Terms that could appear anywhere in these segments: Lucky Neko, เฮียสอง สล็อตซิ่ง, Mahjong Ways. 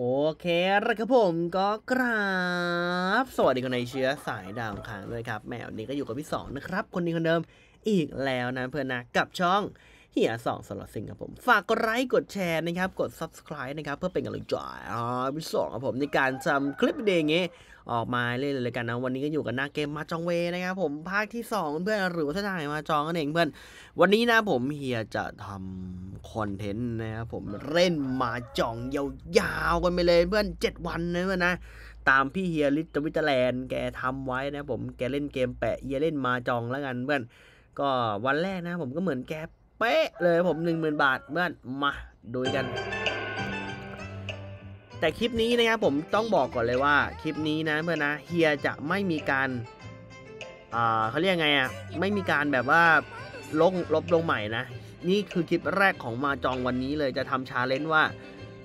โอเคแล้วครับผมก็กราบสวัสดีคนในเชื้อสายดาวค้างด้วยครับแมวนี้ก็อยู่กับพี่สองนะครับคนนี้คนเดิมอีกแล้วนะเพื่อนนะกับช่องเฮียสองสล็อตซิงครับผมฝากกดไลค์กดแชร์นะครับกด subscribe นะครับเพื่อเป็นกำลังใจพี่สองครับผมในการทำคลิปเดย์เงี้ยออกมาเล่นเลยกันนะวันนี้ก็อยู่กันหน้าเกมมาจองเวนะครับผมภาคที่2เพื่อนหรือว่าถ้าได้มาจองกันเองเพื่อนวันนี้นะผมเฮียจะทำคอนเทนต์นะครับผมเล่นมาจองยาวๆกันไปเลยเพื่อน7วันนะเพื่อนนะตามพี่เฮียลิตวิตแลนด์แกทำไว้นะผมแกเล่นเกมแปะเฮียเล่นมาจองแล้วกันเพื่อนก็วันแรกนะผมก็เหมือนแกเป๊ะเลยผม 10,000 บาทเพื่อนมาดูกันแต่คลิปนี้นะครับผมต้องบอกก่อนเลยว่าคลิปนี้นะเพื่อนนะเฮียจะไม่มีการเขาเรียกไงอ่ะไม่มีการแบบว่าลบลงใหม่นะนี่คือคลิปแรกของมาจองวันนี้เลยจะทำชาเลนจ์ว่า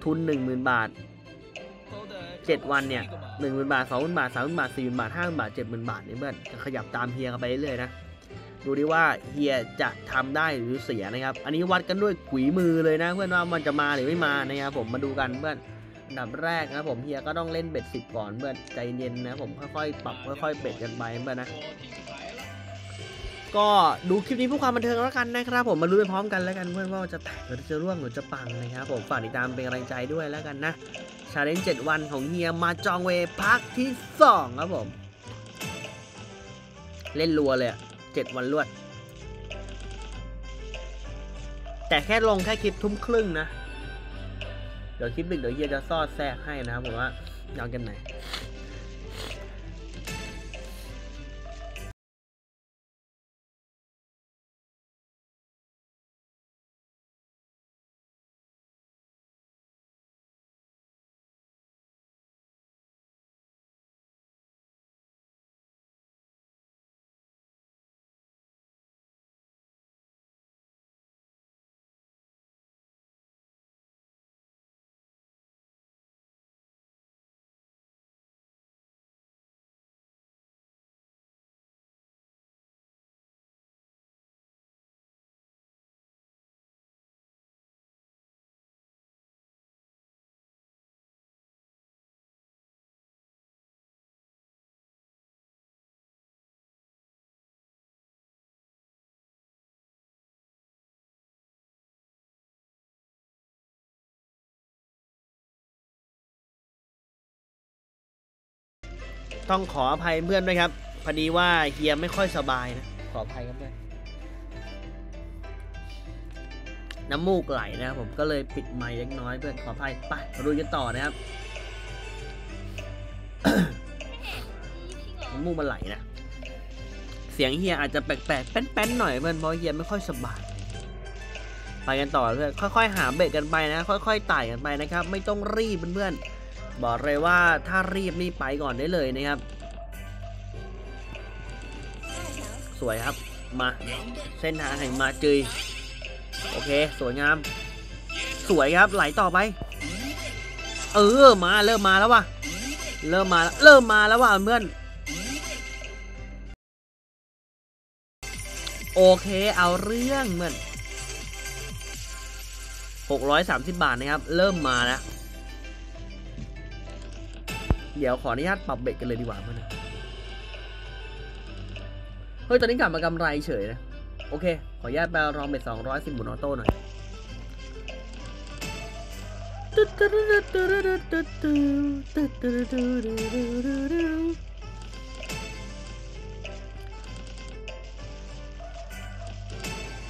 ทุน 10,000 บาท7วันเนี่ย 10,000 บาท 20,000 บาท 30,000 บาท 40,000 บาท 50,000 บาท 70,000 บาทนี่เพื่อนขยับตามเฮียกันไปเรื่อยๆนะดูดิว่าเฮียจะทำได้หรือเสียนะครับอันนี้วัดกันด้วยขุยมือเลยนะเพื่อนว่ามันจะมาหรือไม่มานะครับผมมาดูกันเพื่อนอันดับแรกนะผมเฮียก็ต้องเล่นเบ็ด10ก่อนเพื่อนใจเย็นนะผมค่อยๆปรับค่อยๆเบ็ดกันไปเพื่อนนะก็ดูคลิปนี้เพื่อความบันเทิงแล้วกันนะครับผมมาลุ้นไปพร้อมกันแล้วกันเพื่อนว่าจะแตกหรือจะร่วงหรือจะปังนะครับผมฝากติดตามเป็นกำลังใจด้วยแล้วกันนะชาเลนจ์7วันของเฮียมาจองเวภาคที่2ครับผมเล่นรัวเลย7วันรวดแต่แค่ลงแค่คลิปทุ่มครึ่งนะเดี๋ยวคลิปดึกเดี๋ยวเฮียจะซอดแทรกให้นะครับผมว่าเอากันไหนต้องขออภัยเพื่อนด้วยครับพอดีว่าเฮียไม่ค่อยสบายนะขออภัยครับเพื่อนน้ำมูกไหลนะครับผมก็เลยปิดไมค์เล็กน้อยเพื่อนขออภัยไปลุยกันต่อนะครับ น้ำมูกมันไหลนะเสียงเฮียอาจจะแปลกๆแป้นๆหน่อยเพื่อนเพราะเฮียไม่ค่อยสบายไปกันต่อเพื่อนค่อยๆหาเบ็ดกันไปนะค่อยๆไต่กันไปนะครับไม่ต้องรีบเพื่อนบอกเลยว่าถ้ารีบนี่ไปก่อนได้เลยนะครับสวยครับมาเส้นทางแห่งมาจีโอเคสวยงามสวยครับไหลต่อไปมาเริ่มมาแล้วว่ะเริ่มมาแล้วว่ะเพื่อนโอเคเอาเรื่องเพื่อน630 บาทนะครับเริ่มมาแล้วเดี๋ยวขออนุญาตปรับเบ็ดกันเลยดีกว่าเพื่อนเฮ้ยตอนนี้กลับมากำไรเฉยนะโอเคขออนุญาตไปลองเบ็ด210หมุนออโต้หน่อ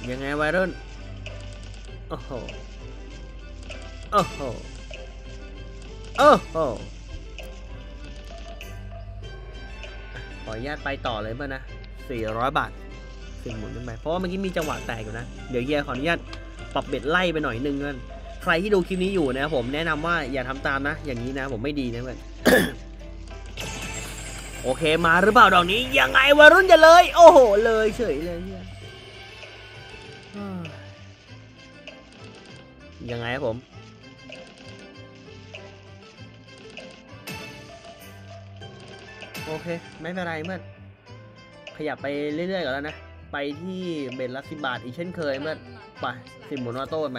ยยังไงวัยรุ่นโอ้โหโอ้โหโอ้โหขออนุญาตไปต่อเลยเพื่อนนะ400 บาทหมุนขึ้นไปเพราะว่าเมื่อกี้มีจังหวะแตกอยู่นะเดี๋ยวเฮียขออนุญาตปรับเบ็ดไล่ไปหน่อยนึงเพื่อนใครที่ดูคลิปนี้อยู่นะผมแนะนำว่าอย่าทำตามนะอย่างนี้นะผมไม่ดีนะเพื่อน โอเคมาหรือเปล่าดอกนี้ยังไงวัยรุ่นจะเลยโอ้โหเลยเฉยเลยเฮียยังไงครับผมโอเคไม่เป็นไรเพื่อนขยับไปเรื่อยๆก่อนแล้วนะไปที่เบ็ดละ10 บาทอีกเช่นเคยเพื่อนไป10 หมุนออโต้ไป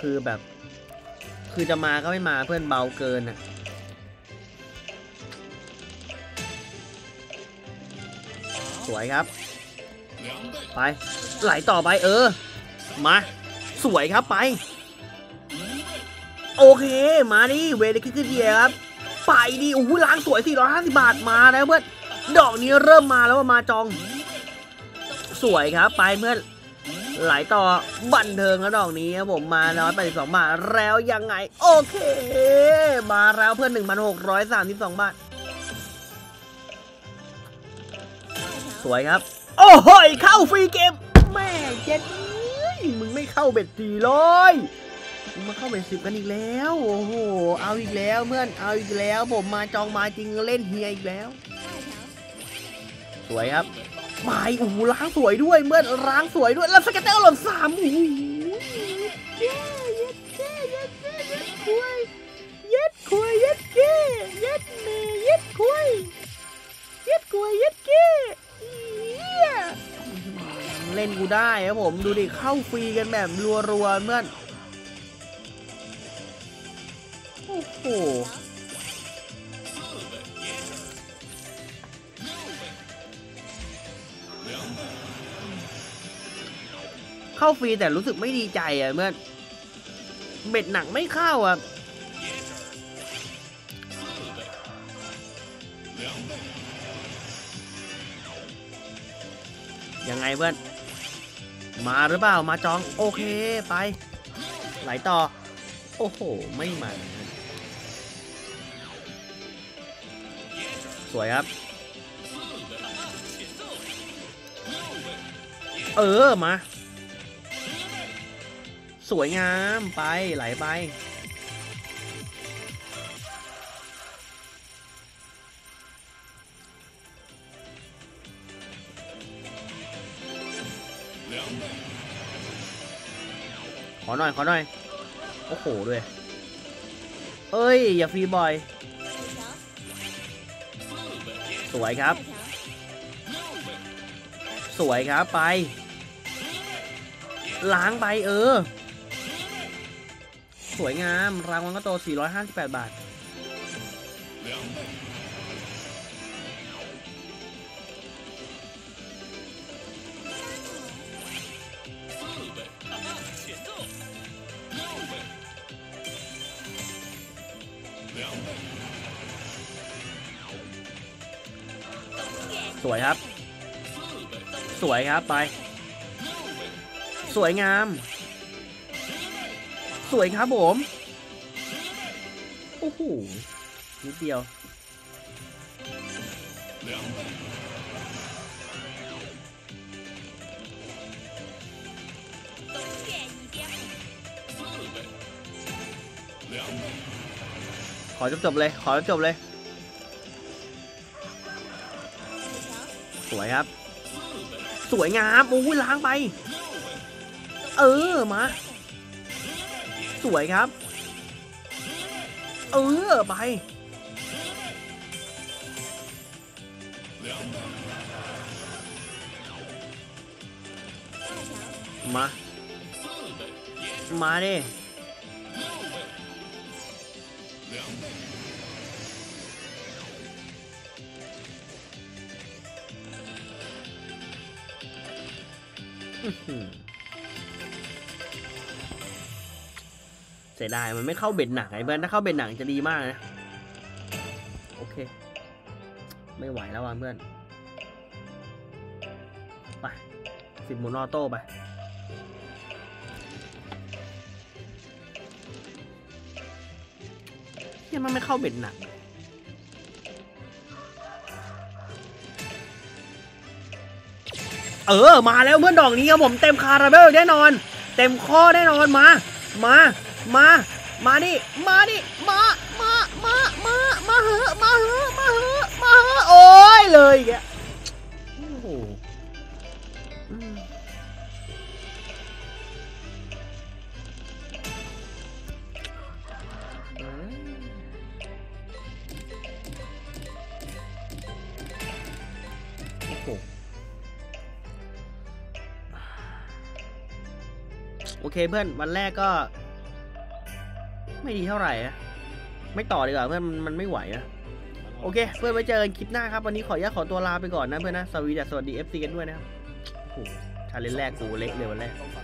คือแบบคือจะมาก็ไม่มาเพื่อนเบาเกินอ่ะสวยครับไปไหลต่อไปเออมาสวยครับไปโอเคมาดิเวลคิกเดียครับไปดิโอ้โหล้างสวย450 บาทมาแล้วเพื่อนดอกนี้เริ่มมาแล้วมาจองสวยครับไปเพื่อนไหลต่อบันเทิงแล้วดอกนี้ครับผมมา182 บาทแล้วยังไงโอเคมาแล้วเพื่อน1,632 บาทสวยครับโอ้โหเข้าฟรีเกมแม่เจ็ดมึงไม่เข้าเบ็ดดีเลยมึงมาเข้าเบ็ด10กันอีกแล้วโอ้โหเอาอีกแล้วเพื่อนเอาอีกแล้วผมมาจองมาจริงเล่นเฮียอีกแล้วสวยครับมาโอ้โหล้างสวยด้วยเมื่อล้างสวยด้วยแล้วสเก็ตเตอร์หล่น3โอ้โหเย็ดเก้เย็ดเก้เย็ดคุยเย็ดคุยเย็ดเก้เย็ดเมย์เย็ดคุยเย็ดคุยเย็ดเก้เล่นกูได้ครับผมดูดิเข้าฟรีกันแบบรัวๆเมื่อโอ้โหเข้าฟรีแต่รู้สึกไม่ดีใจอ่ะเมื่อเบ็ดหนักไม่เข้าอ่ะยังไงเพื่อนมาหรือเปล่ามาจองโอเคไปไหลต่อโอ้โหไม่มันสวยครับเออมาสวยงามไปไหลไปขอหน่อยขอหน่อยโอ้โหด้วยเอ้ยอย่าฟรีบ่อยสวยครับสวยครับไปล้างไปเออสวยงามรางวัลก็โต458 บาทสวยครับสวยครับไปสวยงามสวยครับผมโอ้โหนิดเดียวขอจบๆเลยขอจบเลยสวยครับสวยงามโอ้ยล้างไปเออมาสวยครับเออไปมามาดิเสียดายมันไม่เข้าเบ็ดหนักไอ้เพื่อนถ้าเข้าเบ็ดหนักจะดีมากนะโอเคไม่ไหวแล้วว่ะเพื่อนไป10 หมุนออโต้ไปเนี่ยมันไม่เข้าเบ็ดหนักเออมาแล้วเพื่อนดอกนี้ครับผมเต็มคาราเบลแน่นอนเต็มข้อแน่นอนมาดิมาเหอะมาเหอะโอ้ยเลยแกโอ้โหโอเคเพื่อนวันแรกก็ ไม่ดีเท่าไหร่นะไม่ต่อดีกว่าเพื่อนมันไม่ไหวนะโอเคเพื่อนไว้เจอกันคลิปหน้าครับวันนี้ขออนุญาตขอตัวลาไปก่อนนะเพื่อนนะสวัสดีเอฟซีกันด้วยนะครับโอ้โหชาเลนจ์แรกกูเละเลยวันแรก